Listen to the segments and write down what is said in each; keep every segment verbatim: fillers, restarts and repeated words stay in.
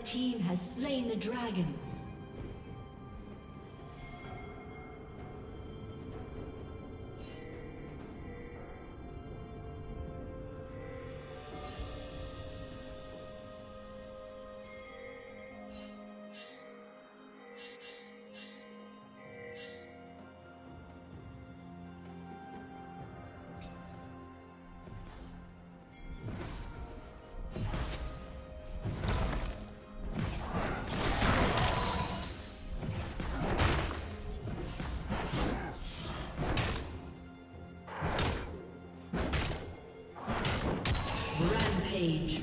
Red team has slain the dragon. Age.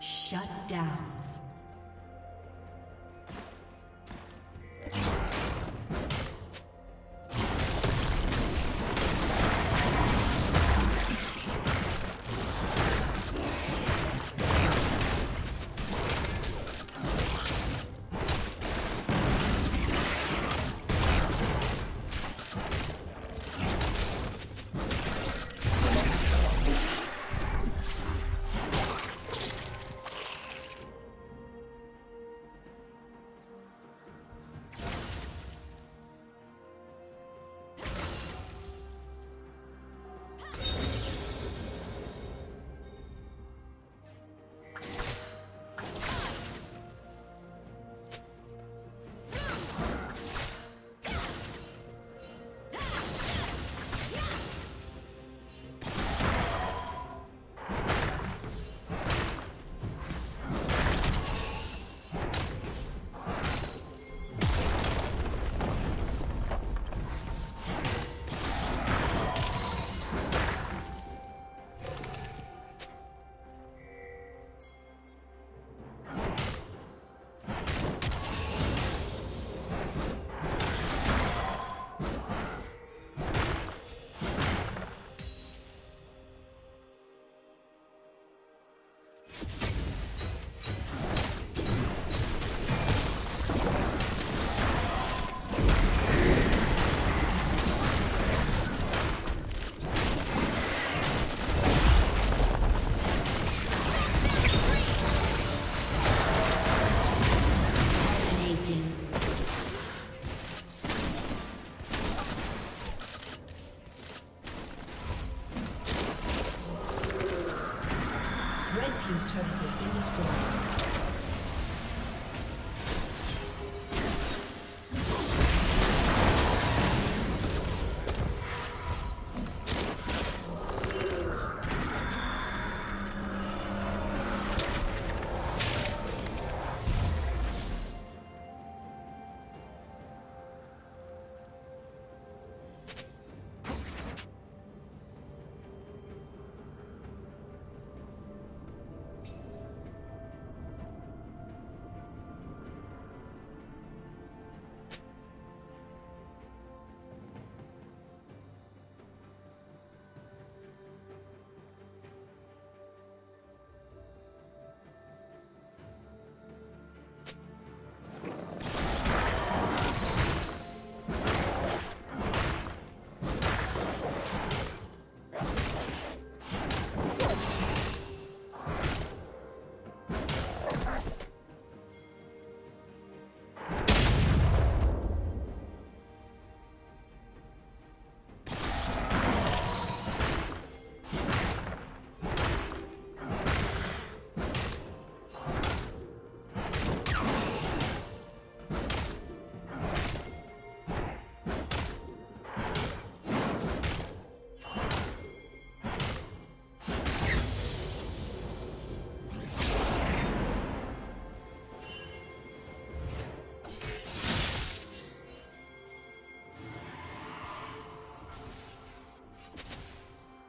Shut down. Team's turret has been destroyed.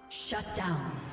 Shut down.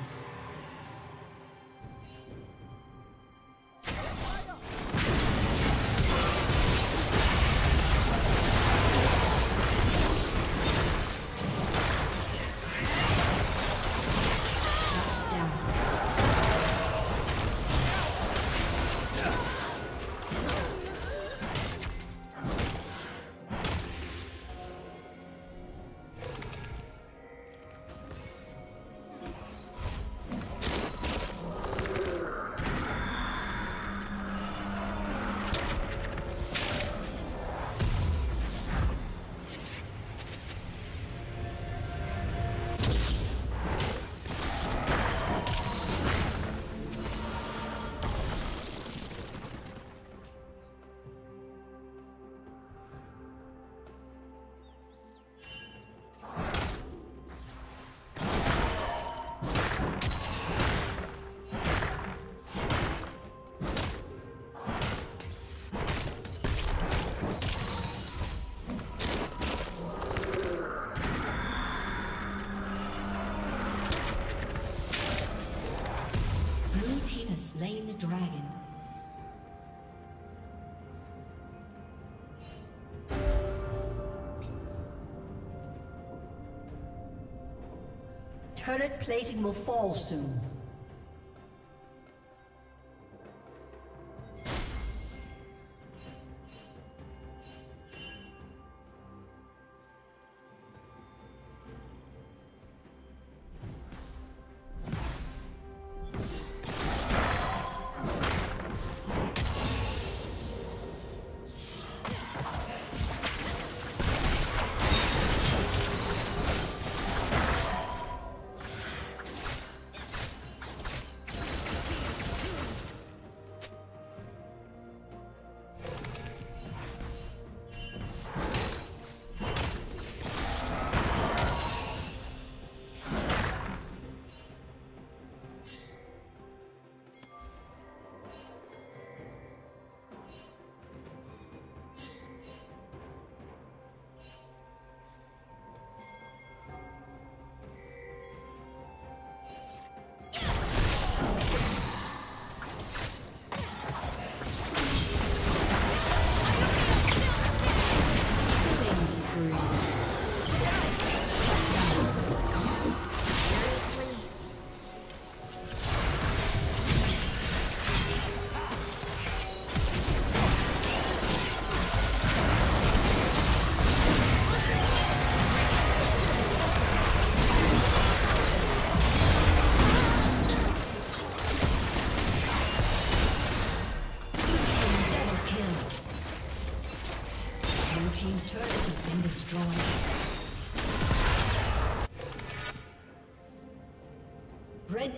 Turret plating will fall soon. Red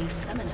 A summoner.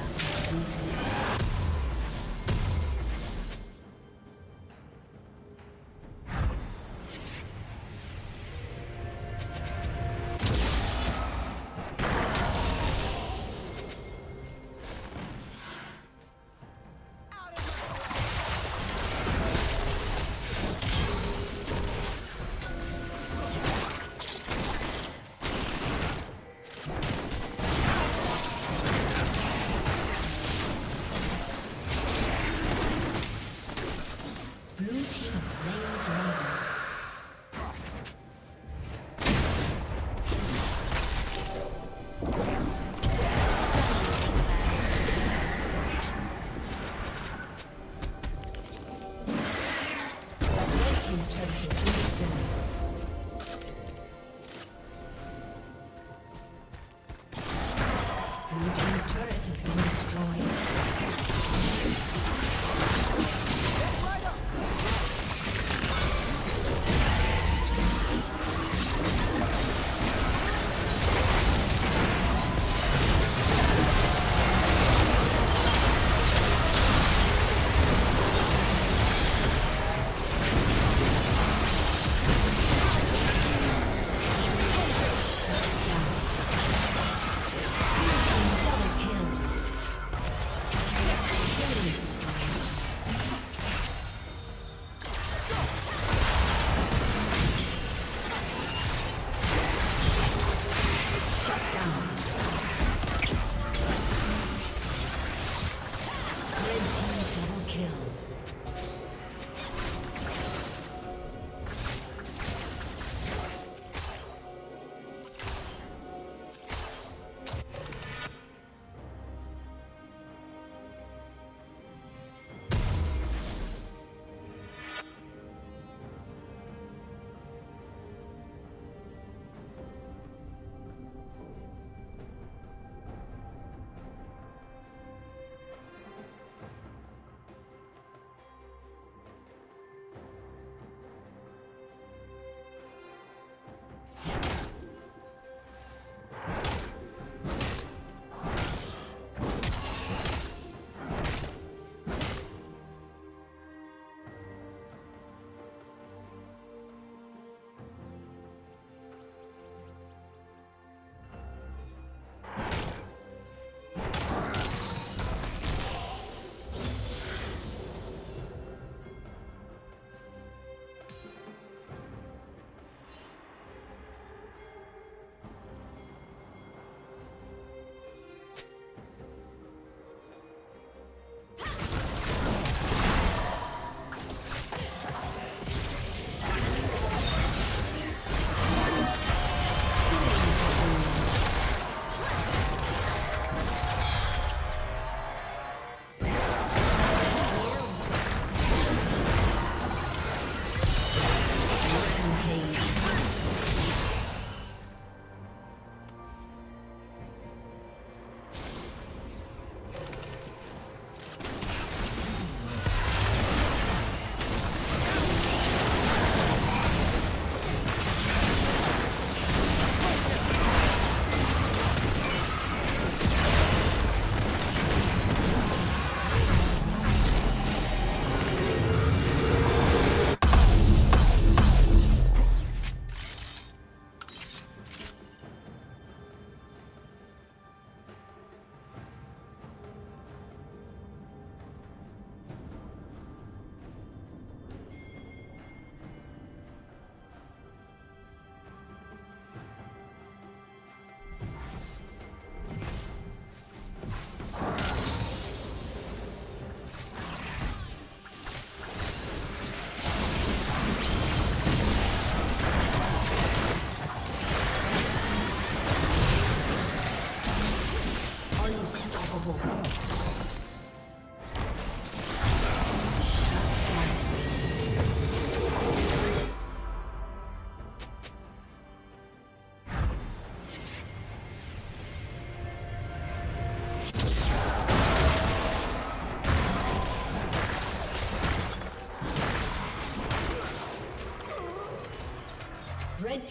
Red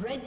Red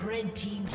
Red team's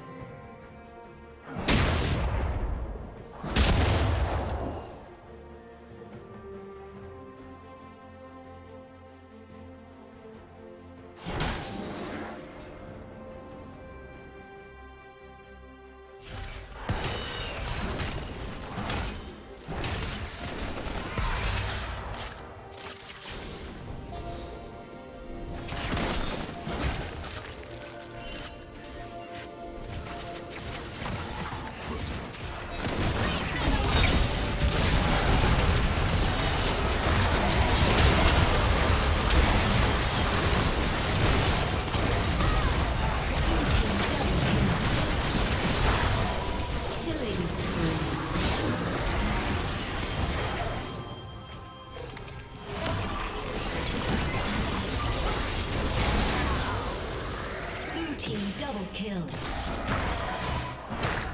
Kill.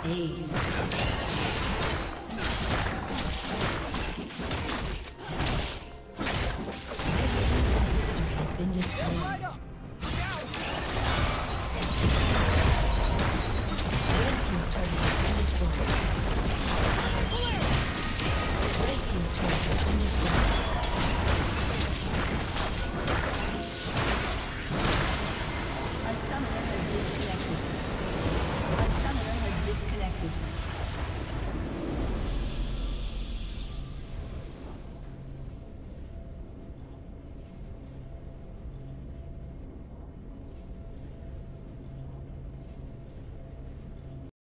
Ace. Has been destroyed.